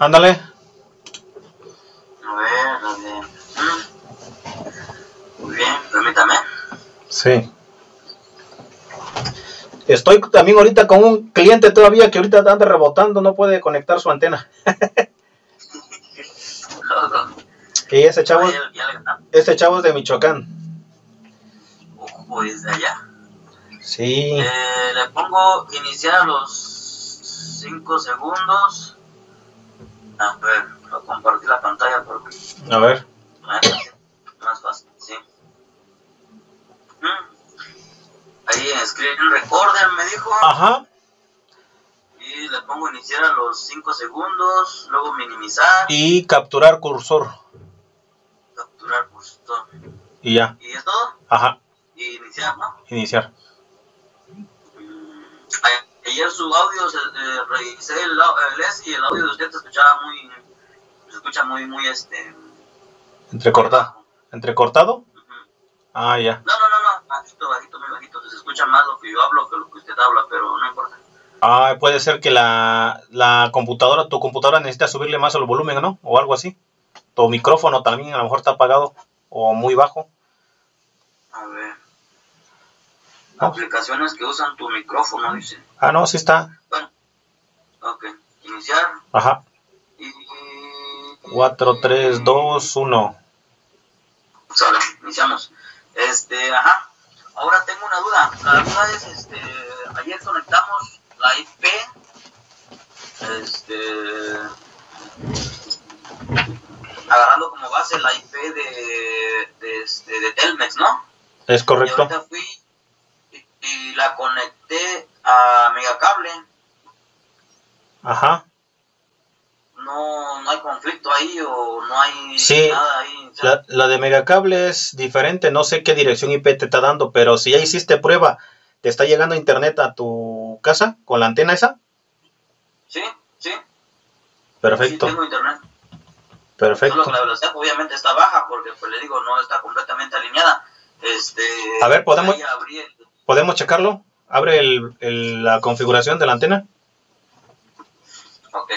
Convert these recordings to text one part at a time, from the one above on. Ándale. A ver. Muy bien, permítame. Sí. Estoy también ahorita con un cliente todavía que ahorita anda rebotando, no puede conectar su antena. No. Y ese chavo es de Michoacán. Ojo, desde allá. Sí. Le pongo iniciar a los 5 segundos. A ver, lo compartí la pantalla porque... A ver. Más fácil, sí. Ahí en screen recorder me dijo. Ajá. Y le pongo iniciar a los 5 segundos, luego minimizar. Y capturar cursor. Capturar cursor. Y ya. ¿Y es todo? Ajá. Y iniciar, ¿no? Iniciar. Ayer su audio, revisé el S y el audio de usted se escuchaba muy... Se escucha muy entrecortado. ¿Entrecortado? Ah, ya. No, bajito, muy bajito. Se escucha más lo que yo hablo que lo que usted habla, pero no importa. Ah, puede ser que tu computadora necesita subirle más el volumen, ¿no? O algo así. Tu micrófono también, a lo mejor está apagado o muy bajo. A ver. ¿No? Aplicaciones que usan tu micrófono, dice. Ah, no, sí está. Bueno. Ok. Iniciar. Ajá. Y... 4, 3, 2, 1. Sale, iniciamos. Ajá. Ahora tengo una duda. La duda es, ayer conectamos la IP, agarrando como base la IP de Telmex, ¿no? Es correcto. Y ahorita fui y la conecté a Megacable. Ajá. No hay conflicto ahí o no hay nada ahí. La de Megacable es diferente, no sé qué dirección IP te está dando, pero si ya hiciste prueba, ¿te está llegando internet a tu casa con la antena esa? Sí. Perfecto. Sí, tengo internet. Perfecto. Solo que la velocidad obviamente está baja porque, pues le digo, no está completamente alineada. A ver, ¿podemos checarlo? Abre la configuración de la antena. Ok.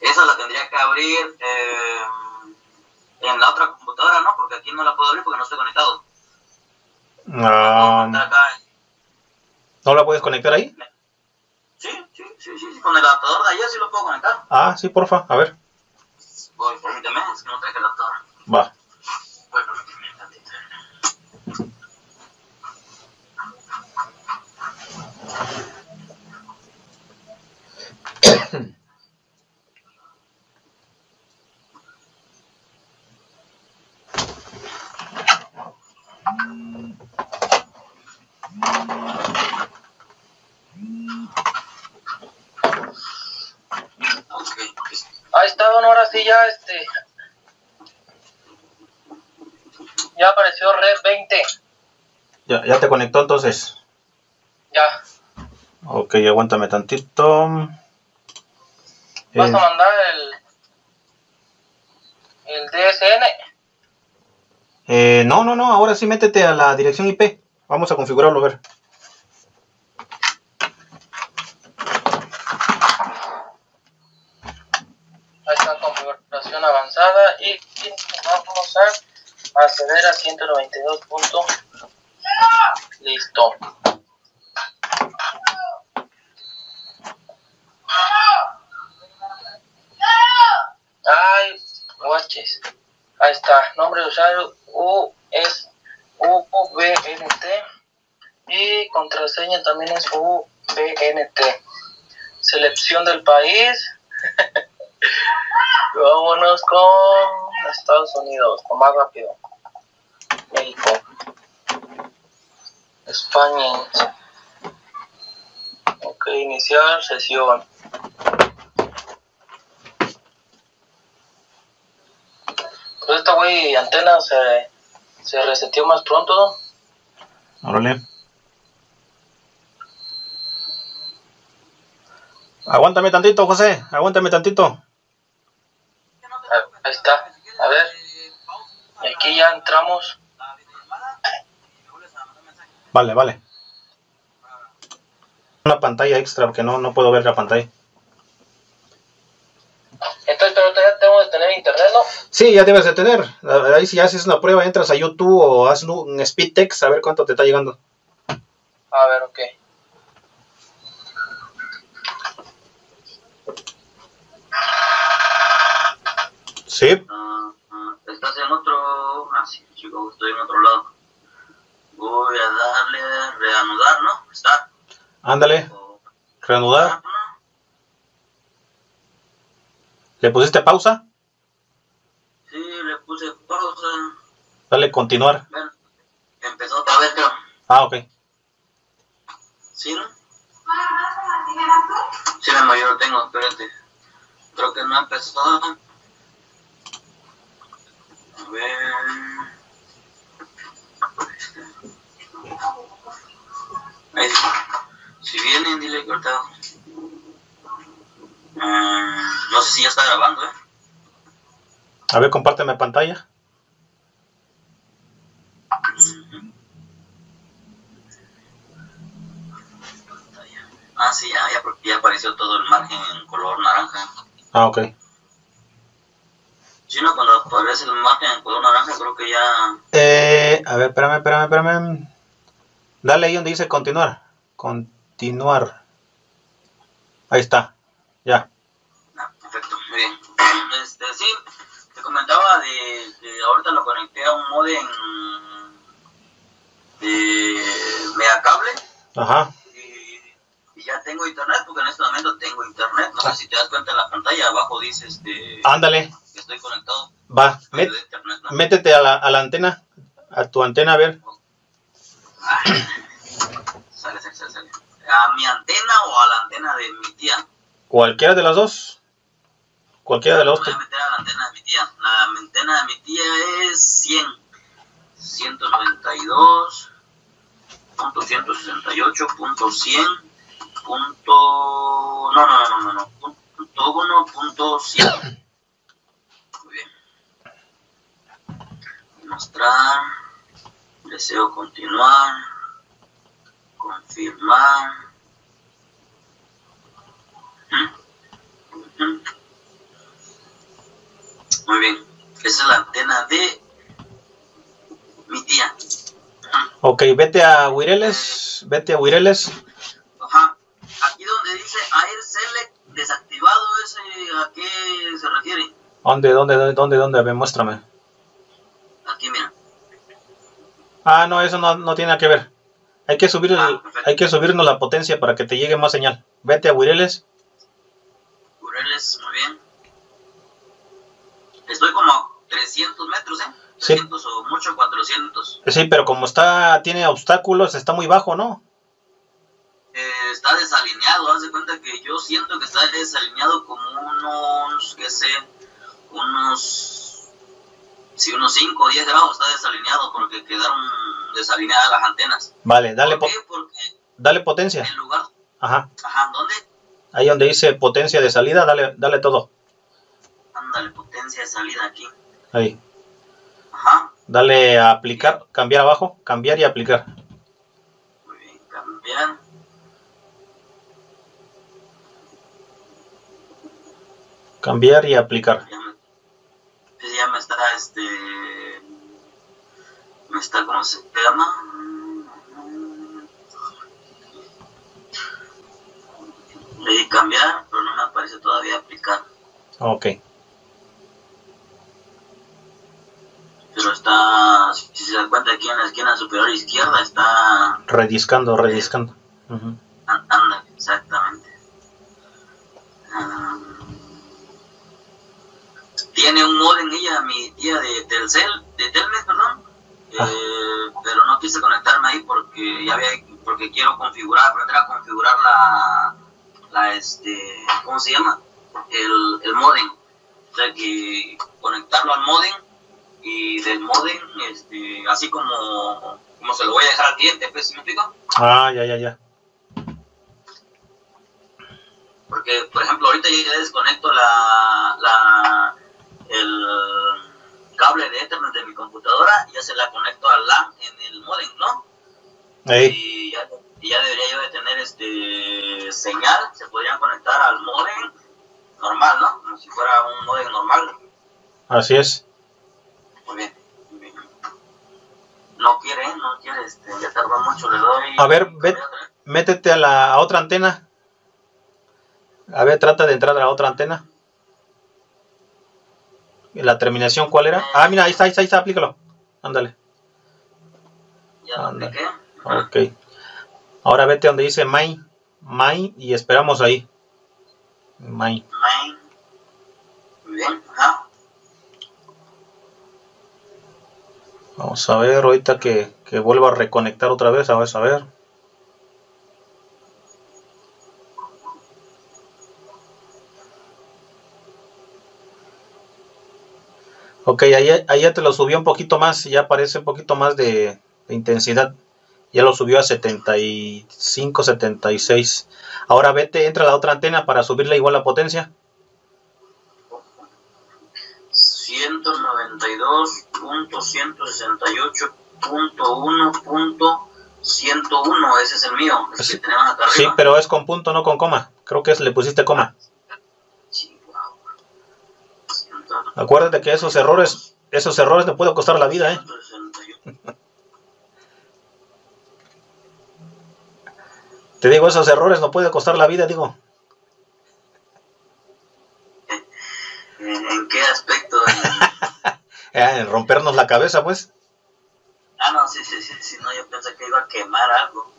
Esa la tendría que abrir en la otra computadora, ¿no? Porque aquí no la puedo abrir porque no estoy conectado. ¿No la puedes conectar ahí? Sí, con el adaptador de allá sí lo puedo conectar. Ah, sí, porfa, a ver. Voy, permíteme, es que no traje el adaptador. Va. Bueno, permíteme. Ahí está, bueno, ahora sí ya ya apareció red 20. Ya te conectó entonces. Ya. Ok, aguántame tantito. Vas a mandar el DSN. No, ahora sí métete a la dirección IP. Vamos a configurarlo, a ver. Ahí está, configuración avanzada y vamos a acceder a 192. Listo. Ay, guaches. Ahí está, nombre de usuario UVNT y contraseña también es UVNT. Selección del país. Vámonos con Estados Unidos, lo más rápido. México. España. Ok, iniciar sesión. Pues esta güey antena se reseteó más pronto. Órale. Aguántame tantito, José. Aguántame tantito. Ahí está. A ver. Aquí ya entramos. Vale. una pantalla extra porque no puedo ver la pantalla. Entonces, pero ya tenemos que tener internet, ¿no? Sí, ya debes de tener. Ahí si haces una prueba, entras a YouTube o haz un Speedtest a ver cuánto te está llegando. A ver, ok. Sí. Estás en otro... Ah, sí, chicos, estoy en otro lado. Voy a darle reanudar, ¿no? Está. Ándale. Reanudar. ¿Le pusiste pausa? Sí, le puse pausa. Dale, continuar. Bueno, empezó otra vez, creo. Ah, ok. ¿Sí, no? Sí, no, yo lo tengo, espérate. Creo que no ha empezado. A ver... Ahí está. Si vienen, dile cortado. No sé si ya está grabando, ¿eh? A ver, compárteme pantalla. Ah, sí, ya apareció todo el margen en color naranja. Ah, ok. Si no, cuando aparece el margen en color naranja, creo que ya... a ver, espérame. Dale ahí donde dice continuar. Continuar. Ahí está. Ya. Ah, perfecto, muy bien. Sí, te comentaba de ahorita lo conecté a un modem de Megacable. Ajá. Y ya tengo internet, porque en este momento tengo internet. No sé si te das cuenta en la pantalla, abajo dice Ándale. Que estoy conectado. Va, internet, ¿no? Métete a la antena, a tu antena, a ver. Ay, sale. ¿A mi antena o a la antena de mi tía? Cualquiera de las dos. Cualquiera de las dos. Voy a meter a la antena de mi tía. La antena de mi tía es 100. 192.168.100.1.1.100. Muy bien. Mostrar. Deseo continuar. Confirmar. Muy bien, esa es la antena de mi tía. Ok, vete a Wireles. Ajá, aquí donde dice Air Select desactivado, ese, ¿a qué se refiere? ¿Dónde? A ver, muéstrame. Aquí, mira. Ah, no, eso no tiene nada que ver. Hay que subir subirnos la potencia para que te llegue más señal. Vete a Wireles. Muy bien. Estoy como a 300 metros, ¿eh? 300 sí. O mucho 400. Sí, pero como tiene obstáculos, está muy bajo, ¿no? Está desalineado. Haz de cuenta que yo siento que está desalineado como unos, qué sé, unos 5 o 10 grados está desalineado porque quedaron desalineadas las antenas. Vale, dale, dale potencia. En lugar... Ajá, ¿dónde? Ahí donde dice potencia de salida, dale todo. Ándale, potencia de salida aquí. Ahí. Ajá. Dale a aplicar, cambiar abajo, cambiar y aplicar. Muy bien, cambiar. Cambiar y aplicar. Ya me está, me está, ¿cómo se llama? Le di cambiar, pero no me aparece todavía aplicar. Ok. Pero está, si se dan cuenta, aquí en la esquina superior izquierda está... Rediscando. Anda, exactamente. Tiene un modem ella, mi tía de Telmex, perdón. Pero no quise conectarme ahí porque porque quiero aprender a configurar ¿cómo se llama? El modem. O sea, que conectarlo al modem y del modem, así como se lo voy a dejar al cliente, pues, ¿me explico? Ah, ya. Porque, por ejemplo, ahorita yo ya desconecto el cable de Ethernet de mi computadora, ya se la conecto al LAN en el modem, ¿no? Ahí. Y ya y ya debería yo de tener señal, se podrían conectar al módem normal, ¿no? Como si fuera un módem normal. Así es. Muy bien. No quiere, ya tardó mucho, le doy... A ver, métete a la otra antena. A ver, trata de entrar a la otra antena. ¿La terminación cuál era? Ah, mira, ahí está, aplícalo. Ándale. Ya lo apliqué. Ok. Ahora vete donde dice My, y esperamos ahí. My. Muy bien, ajá. Vamos a ver, ahorita que vuelva a reconectar otra vez, a ver. Ok, ahí ya te lo subió un poquito más, ya aparece un poquito más de intensidad. Ya lo subió a 75, 76. Ahora vete, entra a la otra antena para subirle igual la potencia. 192.168.1.101, ese es el mío, es que tenemos acá arriba. Sí, pero es con punto, no con coma. Creo que le pusiste coma. Sí, wow. Acuérdate que esos errores te pueden costar la vida, ¿eh? Te digo, esos errores no pueden costar la vida, digo. ¿En qué aspecto? En rompernos la cabeza, pues. Ah, no, sí, no, yo pensé que iba a quemar algo.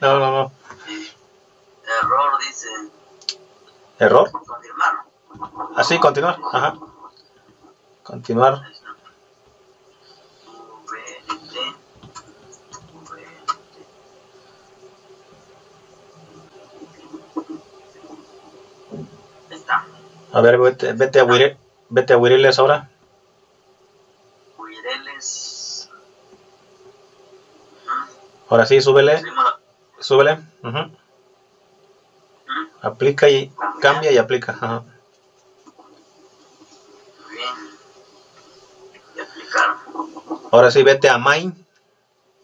No. Error, dice. ¿Error? Confirmar. Ah, sí, continuar, ajá. Continuar. Está. A ver, vete a Wireless ahora. Ahora sí, súbele. Uh-huh. Aplica y cambia y aplica. Ajá. Bien. Ahora sí, vete a Main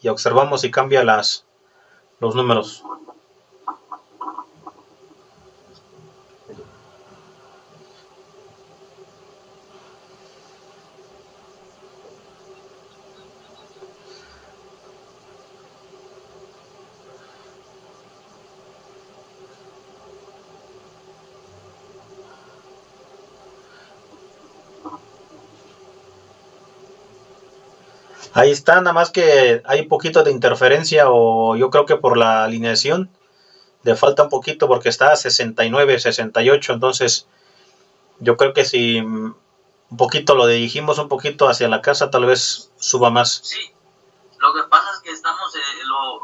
y observamos si cambia los números. Ahí está, nada más que hay un poquito de interferencia, o yo creo que por la alineación le falta un poquito porque está a 69, 68, entonces yo creo que si un poquito lo dirigimos un poquito hacia la casa, tal vez suba más. Sí, lo que pasa es que estamos,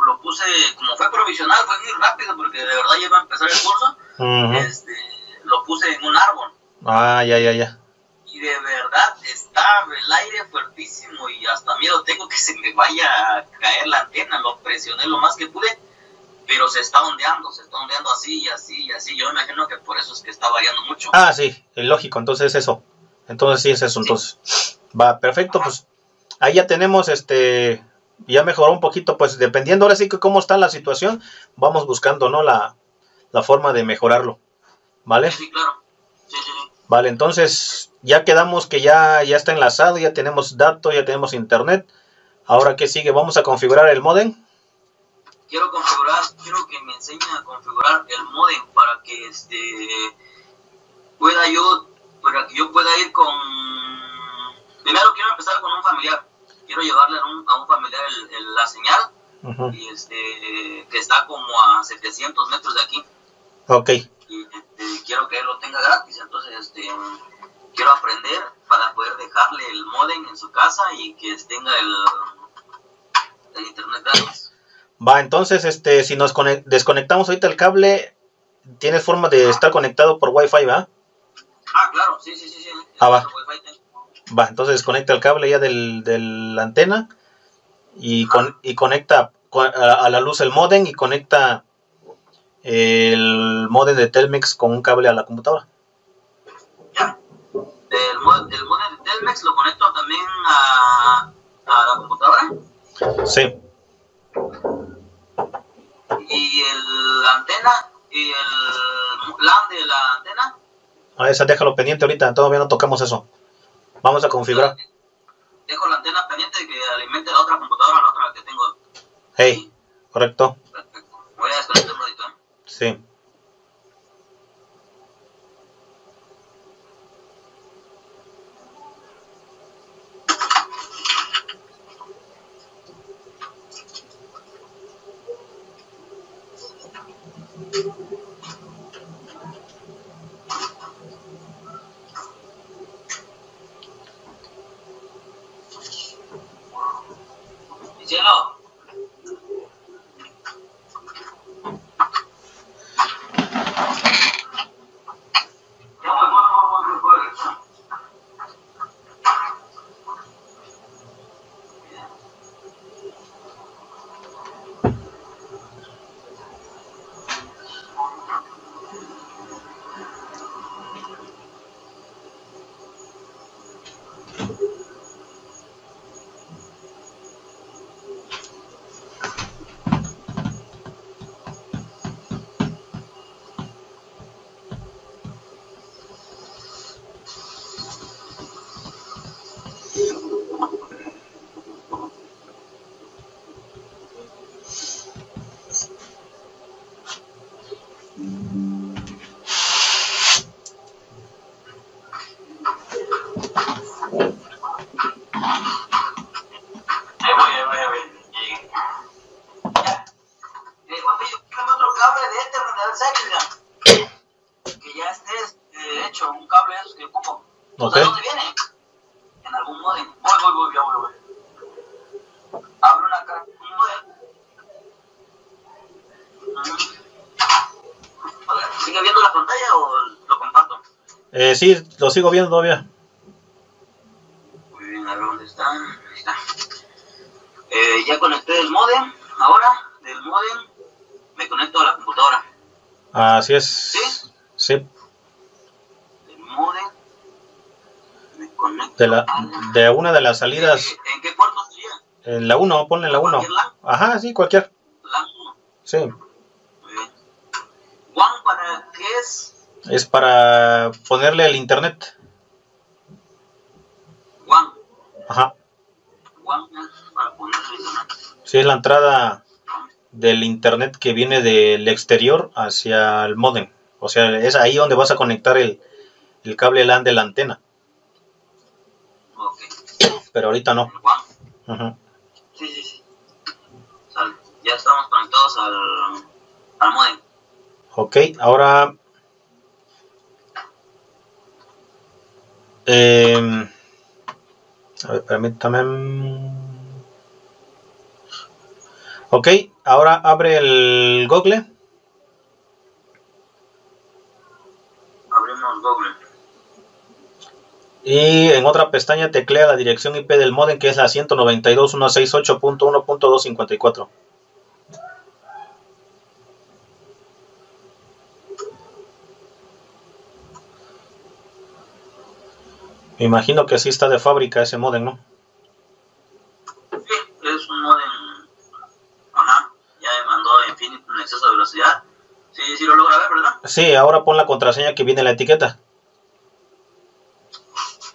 lo puse, como fue provisional, fue muy rápido porque de verdad ya iba a empezar el curso, uh-huh. Lo puse en un árbol. Ah, ya. Y de verdad está el aire fuertísimo y hasta miedo tengo que se me vaya a caer la antena. Lo presioné lo más que pude, pero se está ondeando así. Yo me imagino que por eso es que está variando mucho. Ah, sí, lógico, entonces eso. Entonces sí es eso, entonces. Sí. Va, perfecto, ajá. Pues ahí ya tenemos, ya mejoró un poquito, pues dependiendo ahora sí que cómo está la situación, vamos buscando, ¿no? La forma de mejorarlo, ¿vale? Sí, claro. Sí. Vale, entonces ya quedamos que ya está enlazado, ya tenemos datos, ya tenemos internet. Ahora, ¿qué sigue? Vamos a configurar el modem. Quiero que me enseñen a configurar el modem para que pueda ir con... Primero quiero empezar con un familiar. Quiero llevarle a un familiar la señal, uh-huh. Y que está como a 700 metros de aquí. Ok. Quiero que él lo tenga gratis, entonces quiero aprender para poder dejarle el modem en su casa y que tenga el internet gratis. Va, entonces si nos desconectamos ahorita el cable, ¿tienes forma de estar conectado por Wi-Fi, va? Ah, claro, sí. Ah, va. Va, entonces desconecta el cable ya de la antena y, conecta a la luz el modem y conecta el modem de Telmex con un cable a la computadora. Ya. El modem de Telmex lo conecto también a la computadora. Sí. y el LAN de la antena. A esa déjalo pendiente ahorita, todavía no tocamos eso. Vamos a configurar. Dejo la antena pendiente que alimente la otra computadora, la otra que tengo. Hey, correcto. Perfecto. Voy a desconectar un ratito. Sí. Sí, lo sigo viendo todavía. Muy bien, a ver dónde está. Ahí está. Ya conecté el modem. Ahora, del modem, me conecto a la computadora. Así es. ¿Sí? Sí. Del modem, me conecto de una de las salidas. ¿En qué puerto sería? En la 1, ponle la 1. Ajá, sí, cualquier. La 1. Sí. Muy bien. ¿WAN para qué es? Es para ponerle el internet. WAN. Ajá. WAN es para ponerle el internet. Sí, es la entrada del internet que viene del exterior hacia el módem. O sea, es ahí donde vas a conectar el cable LAN de la antena. Ok. Pero ahorita no. WAN. Ajá. Sí, sí, sí. Sale. Ya estamos conectados al módem. Ok, ahora... a ver, permítame. Ok, ahora abre el Google. Abrimos Google. Y en otra pestaña teclea la dirección IP del modem, que es la 192.168.1.254. Me imagino que así está de fábrica ese modem, ¿no? Sí, es un modem. Ajá, ya me mandó Infinite en exceso de velocidad. Sí, sí lo logra ver, ¿verdad? Sí, ahora pon la contraseña que viene en la etiqueta.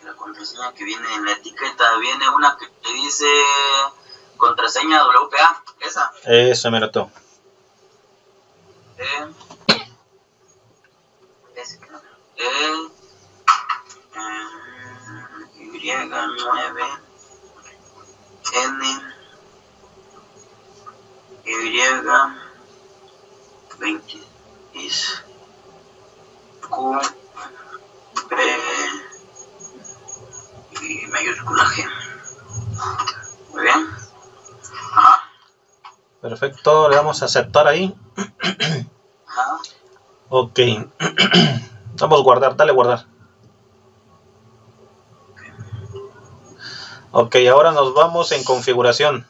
La contraseña que viene en la etiqueta, viene una que te dice contraseña WPA, esa. Eso, me notó. Y mayúscula G. Muy bien. Ajá. Perfecto, le vamos a aceptar ahí. Ajá. Ok. Vamos a guardar, dale guardar. Ok, ahora nos vamos en configuración.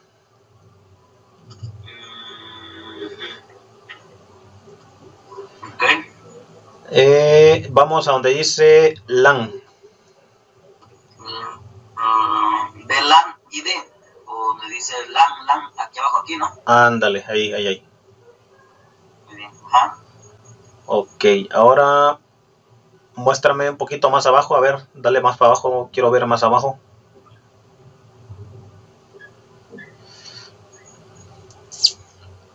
Ok. Vamos a donde dice LAN. De LAN ID. O donde dice LAN, aquí abajo, aquí, ¿no? Ándale, ahí. Muy bien. Ajá. Ok, ahora muéstrame un poquito más abajo. A ver, dale más para abajo. Quiero ver más abajo.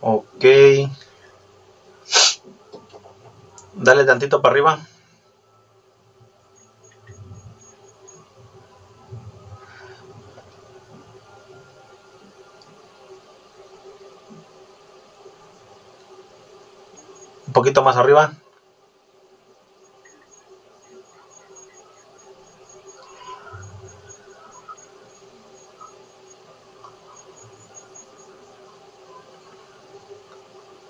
Ok. Dale tantito para arriba. Un poquito más arriba.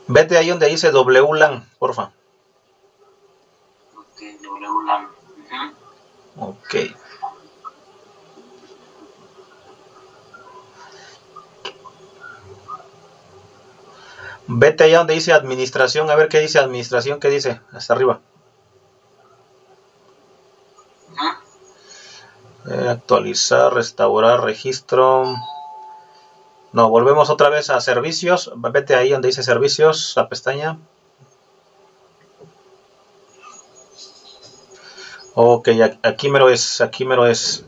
Vete ahí donde dice WLAN, porfa. Ok, WLAN. Uh-huh. Ok. Vete allá donde dice administración, a ver qué dice administración, qué dice, hasta arriba. Uh-huh. Actualizar, restaurar, registro. No, volvemos otra vez a servicios. Vete ahí donde dice servicios, la pestaña. Ok, aquí mero es, aquí mero es.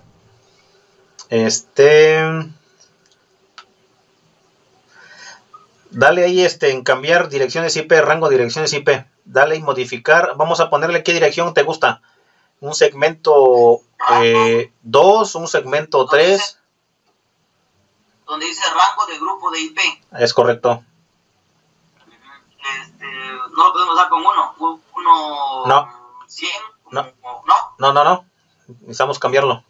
Dale ahí en cambiar direcciones IP, rango direcciones IP. Dale y modificar. Vamos a ponerle qué dirección te gusta. Un segmento 2, un segmento 3. Donde dice rango de grupo de IP. Es correcto. No lo podemos dar con uno. No. 100. No. Necesitamos cambiarlo.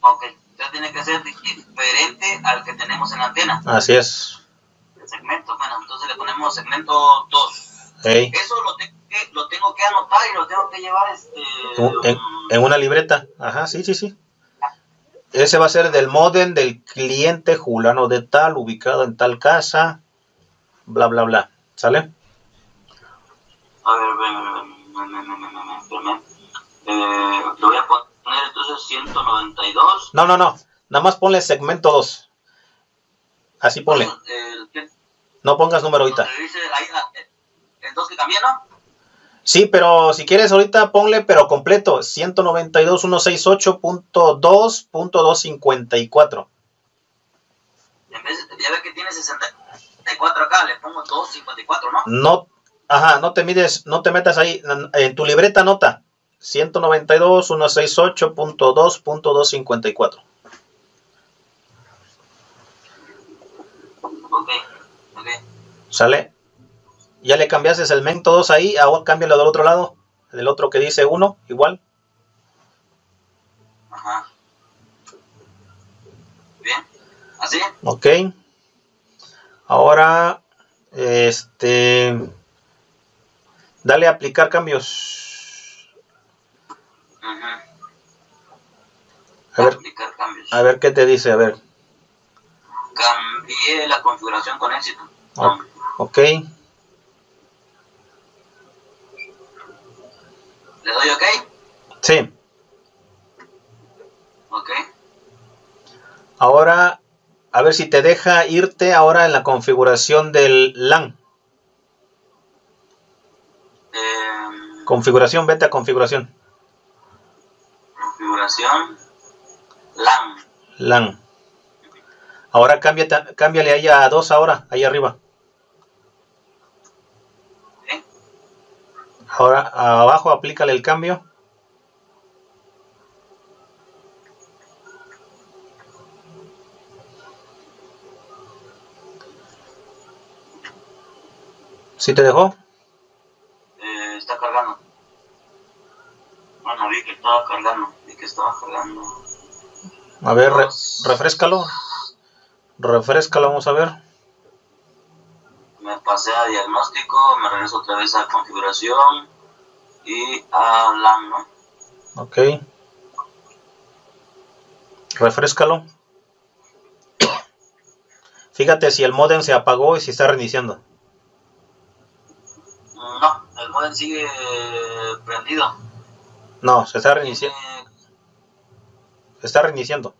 Ok. Ya tiene que ser diferente al que tenemos en la antena. Así es. El segmento, bueno, entonces le ponemos segmento 2. Hey. Eso lo tengo que anotar y lo tengo que llevar en una libreta. Ajá, sí. Ese va a ser del módem del cliente fulano de tal, ubicado en tal casa, bla, bla, bla. ¿Sale? A ver, te voy a poner entonces 192. No. Nada más ponle segmento 2. Así ponle. No pongas número ahorita. Entonces también, ¿no? Sí, pero si quieres ahorita ponle, pero completo, 192.168.2.254. En vez de, ya ves que tiene 64 acá, le pongo 254, ¿no? No, ajá, no te mides, no te metas ahí, en tu libreta anota, 192.168.2.254. Ok. ¿Sale? Ya le cambiaste el segmento 2 ahí, ahora cámbialo del otro lado, del otro que dice 1, igual. Ajá. Bien, así. Ok. Ahora, dale a aplicar cambios. Ajá. Aplicar cambios. A ver qué te dice, a ver. Cambié la configuración con éxito. Ok. ¿Le doy OK? Sí. OK. Ahora, a ver si te deja irte ahora en la configuración del LAN. Configuración, vete a configuración. Configuración. LAN. Ahora cámbiale ahí a 2 ahora, ahí arriba. Ahora abajo aplícale el cambio. ¿Sí te dejó? Está cargando. Bueno, vi que estaba cargando. A ver, refréscalo. Vamos a ver. Me pasé a diagnóstico, me regreso otra vez a configuración y a LAN, ¿no? Ok. Refréscalo. Fíjate si el modem se apagó y si está reiniciando. No, el modem sigue prendido. No, se está reiniciando. Se está reiniciando.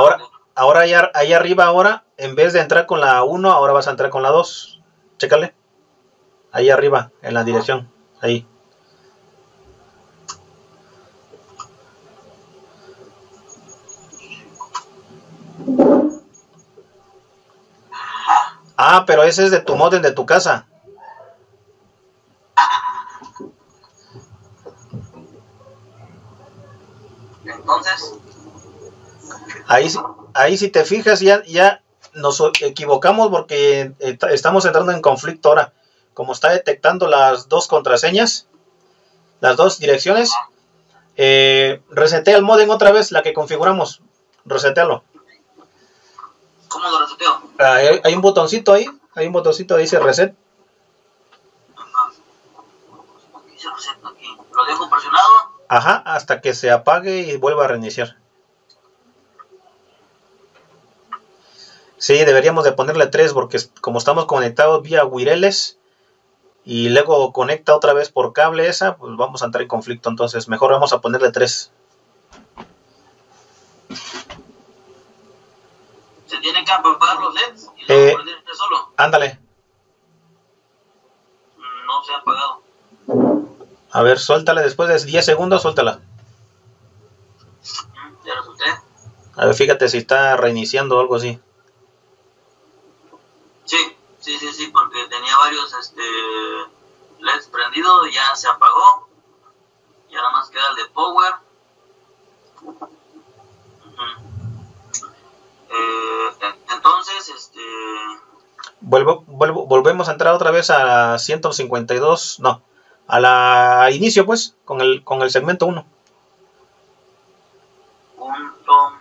Ahora ahí arriba, ahora, en vez de entrar con la 1, ahora vas a entrar con la 2. Chécale. ahí arriba, en la dirección, ahí. Ah, pero ese es de tu modem de tu casa. Entonces, ahí si te fijas ya nos equivocamos porque estamos entrando en conflicto ahora. Como está detectando las dos contraseñas, las dos direcciones, resetea el modem otra vez, la que configuramos. Resetealo. ¿Cómo lo reseteo? Hay un botoncito ahí, que dice reset. Dice reset aquí. ¿Lo dejo presionado? Ajá, hasta que se apague y vuelva a reiniciar. Sí, deberíamos de ponerle 3 porque como estamos conectados vía wireles y luego conecta otra vez por cable esa, pues vamos a entrar en conflicto, entonces mejor vamos a ponerle 3. ¿Se tienen que apagar los LEDs y luego ponerle solo? Ándale. No se ha apagado. A ver, suéltala después de 10 segundos, suéltala. Ya resulté. A ver, fíjate si está reiniciando o algo así. Sí, porque tenía varios LEDs prendidos, ya se apagó. Y ahora más queda el de Power. Entonces, volvemos a entrar otra vez a 152, no. A la inicio, pues, con el segmento 1. Punto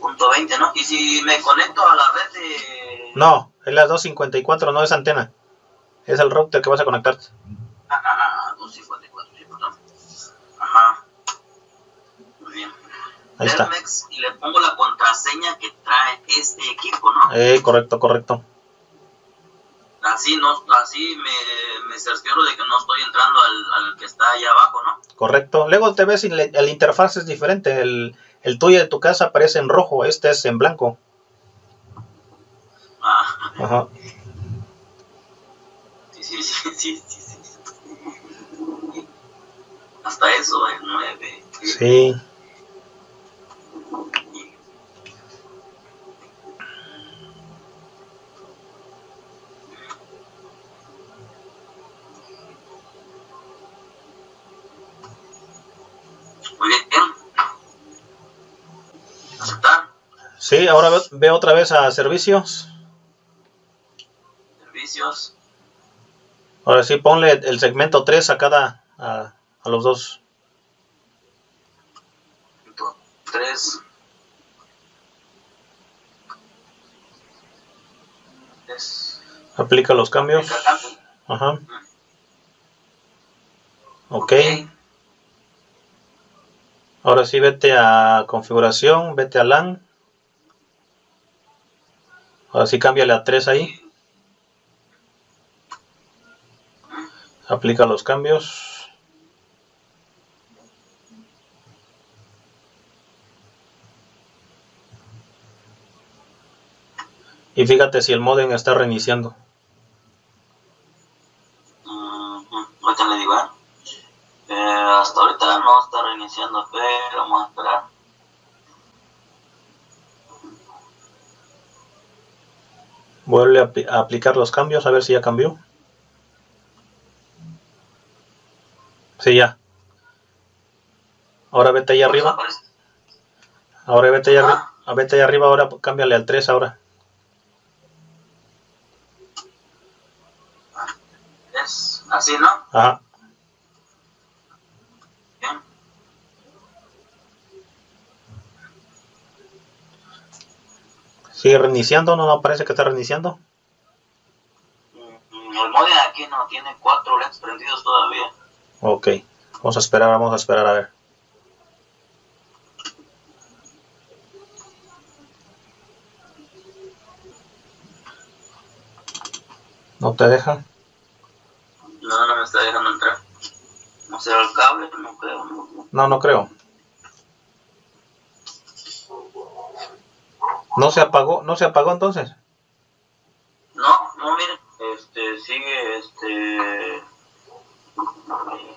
168.1.20, ¿no? Y si me conecto a la red de... No, es la 254, no es antena. Es el router que vas a conectarte. Ajá, 254, sí, perdón. Ajá. Muy bien. Ahí está. Telmex, y le pongo la contraseña que trae este equipo, ¿no? Correcto. Así me cercioro de que no estoy entrando al que está allá abajo, ¿no? Correcto. Luego te ves y el interfaz es diferente. El tuyo de tu casa aparece en rojo, este es en blanco. Ah. Ajá. Sí. Hasta eso, es 9. Sí. Sí, ahora ve otra vez a servicios. Servicios. Ahora sí, ponle el segmento 3 a cada, a los dos. 3. Aplica los cambios. Ajá. Ok. Ahora sí, vete a configuración, vete a LAN. Ahora sí, cámbiale a 3 ahí. Aplica los cambios. Y fíjate si el modem está reiniciando. Ahorita le digo, hasta ahorita no está reiniciando, pero vamos a esperar. Vuelve a aplicar los cambios, a ver si ya cambió. Sí, ya. Ahora vete ahí arriba. Ahora vete ahí arriba. Vete ahí arriba, ahora cámbiale al 3 ahora. Es así, ¿no? Ajá. Bien. ¿Sigue reiniciando? ¿No parece que está reiniciando? El modem aquí no tiene 4 LEDs prendidos todavía. Ok, vamos a esperar a ver. ¿No te deja? No me está dejando entrar. ¿No será el cable? No creo. ¿No se apagó entonces? No, mire, sigue,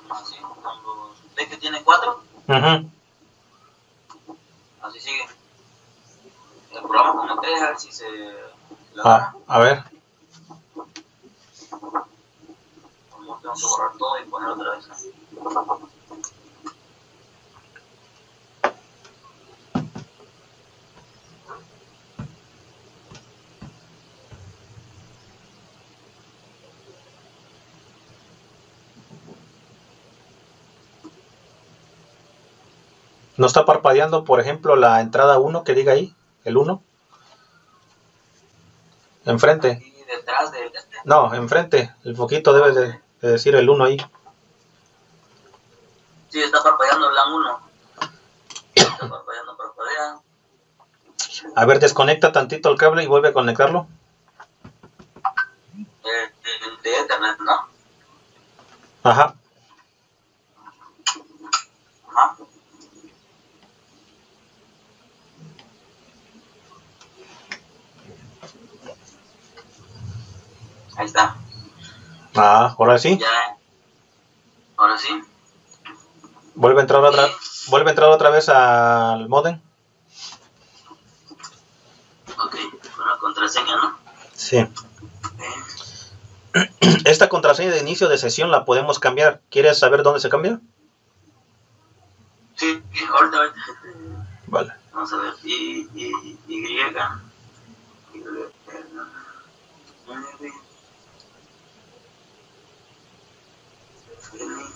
así, cuando usted que tiene 4, así sigue. El programa con la 3, a ver si se... a ver. Tengo que borrar todo y poner otra vez. ¿No está parpadeando, por ejemplo, la entrada 1 que diga ahí? ¿El 1? Enfrente. ¿Detrás de este? No, enfrente. El foquito debe de decir el 1 ahí. Sí, está parpadeando el LAN 1. Está parpadeando, parpadea. A ver, desconecta tantito el cable y vuelve a conectarlo. De Ethernet, ¿no? Ajá. Ahí está. Ahora sí. Ya. Ahora sí. Vuelve a entrar otra vez al modem. Ok, con la contraseña, ¿no? Sí. Okay. Esta contraseña de inicio de sesión la podemos cambiar. ¿Quieres saber dónde se cambia? Sí, ahorita. Vale. Vamos a ver.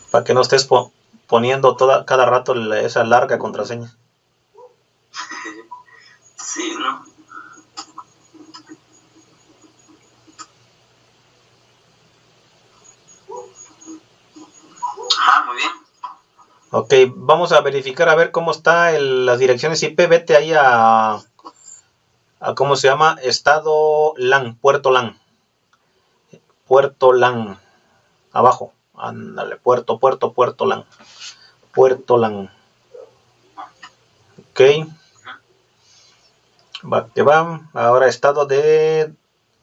Para que no estés poniendo cada rato esa larga contraseña. Sí, ¿no? Muy bien. Ok, vamos a verificar a ver cómo está las direcciones IP. Vete ahí a ¿cómo se llama? Estado LAN, Puerto LAN. Puerto LAN. Abajo. Ándale, Puerto LAN. Puerto LAN. Ok. Va que va. Ahora estado de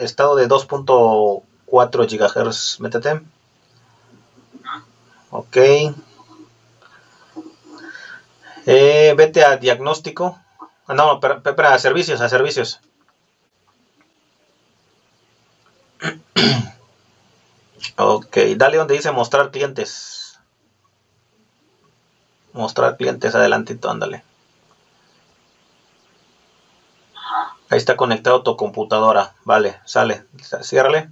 2.4 GHz. Métete. Ok. Vete a diagnóstico. No, espera, a servicios. Ok, dale donde dice mostrar clientes. Mostrar clientes, adelantito, ándale. Ahí está conectado tu computadora. Vale, sale, ciérrale.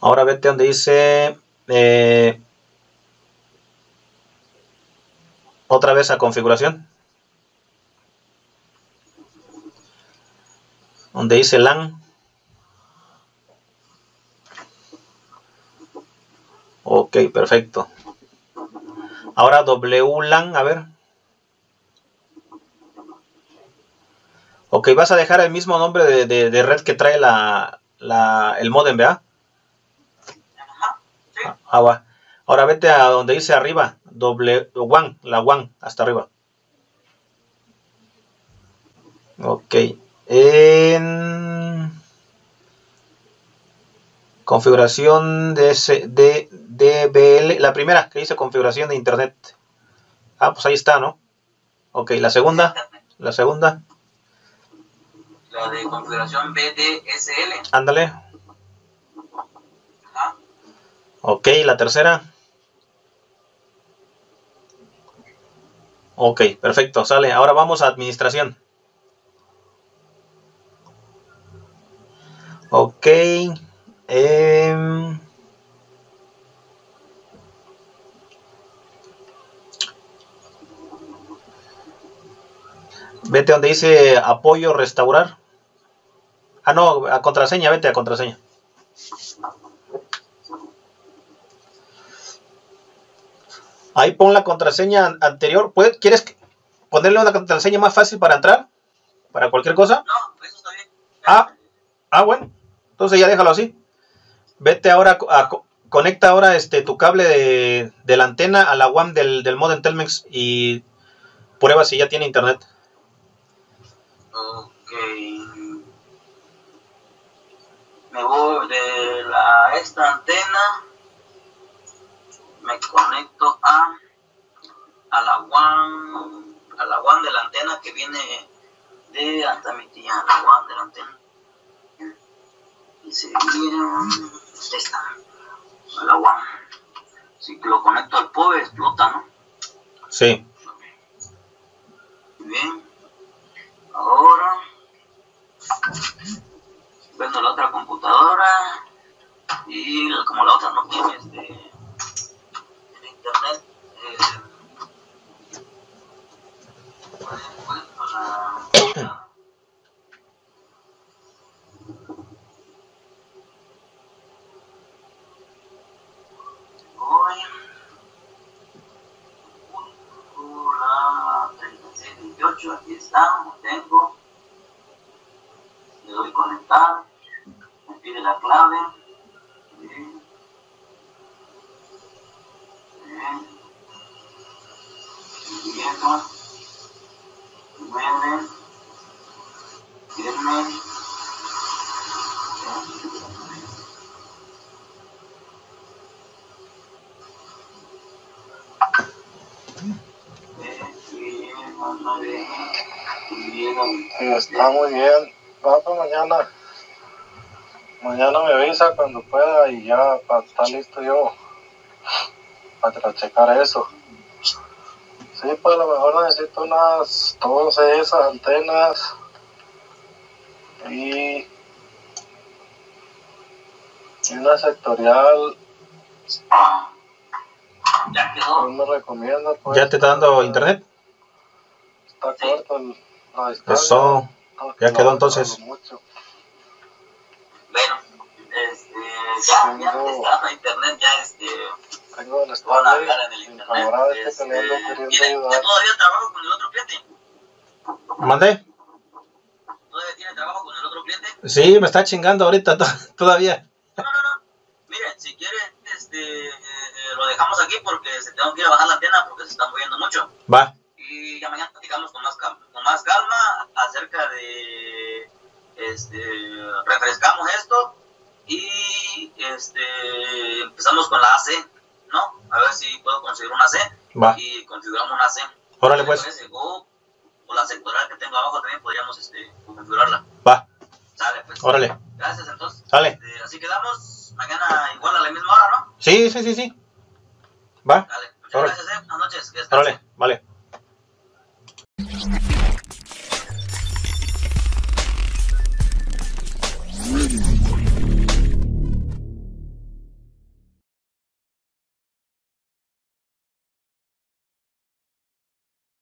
Ahora vete donde dice... otra vez a configuración. Donde dice LAN. Ok, perfecto. Ahora WLAN, a ver. Ok, vas a dejar el mismo nombre de red que trae el modem, ¿verdad? Va. Ahora vete a donde dice arriba, WAN, la WAN, hasta arriba. Ok. En... configuración de DBL, la primera que dice configuración de internet. Pues ahí está, ¿no? Ok, la segunda. La de configuración BDSL. Ándale. Ok, la tercera. Ok, perfecto, sale. Ahora vamos a administración. Ok. Vete donde dice apoyo, restaurar. No, a contraseña, vete a contraseña. Ahí pon la contraseña anterior. ¿Quieres ponerle una contraseña más fácil para entrar? ¿Para cualquier cosa? No, eso está bien. Bueno. Entonces ya déjalo así. Vete ahora, conecta ahora tu cable de la antena a la WAN del modem Telmex y Prueba si ya tiene internet. Ok. Me voy de esta antena. Me conecto a la WAN de la antena que viene de hasta mi tía, la WAN de la antena. Y se esta, a la WAN. Si lo conecto al PoE explota, ¿no? Sí. Muy bien. Ahora vendo la otra computadora y como la otra no tiene internet, aquí está, lo tengo, le doy conectar, me pide la clave, está muy bien. Papá, mañana me avisa cuando pueda y ya para estar listo yo para checar eso. Sí, pues a lo mejor necesito unas 12 esas antenas y una sectorial. Ya quedó. ¿Me recomiendas, pues? ¿Ya te está dando internet? Está corto la distancia. Eso, ya quedó entonces. Bueno, ya está la internet, ya tengo el estado de la ¿Ya todavía trabajo con el otro cliente? ¿Mandé? ¿Todavía tiene trabajo con el otro cliente? Sí, me está chingando ahorita todavía. No. Miren, si quieres, lo dejamos aquí porque se tengo que ir a bajar la antena porque se está moviendo mucho. Va. Y ya mañana platicamos con más calma acerca de refrescamos esto y empezamos con la AC, ¿no? A ver si puedo conseguir una AC. Va. Y configuramos una AC. Órale, pues. O la sectorial que tengo abajo también podríamos configurarla. Va. Sale, pues. Órale. Gracias, entonces. Sale. Así quedamos. Mañana igual a la misma hora, ¿no? Sí. Va. Dale. Muchas gracias, buenas noches. Órale, vale.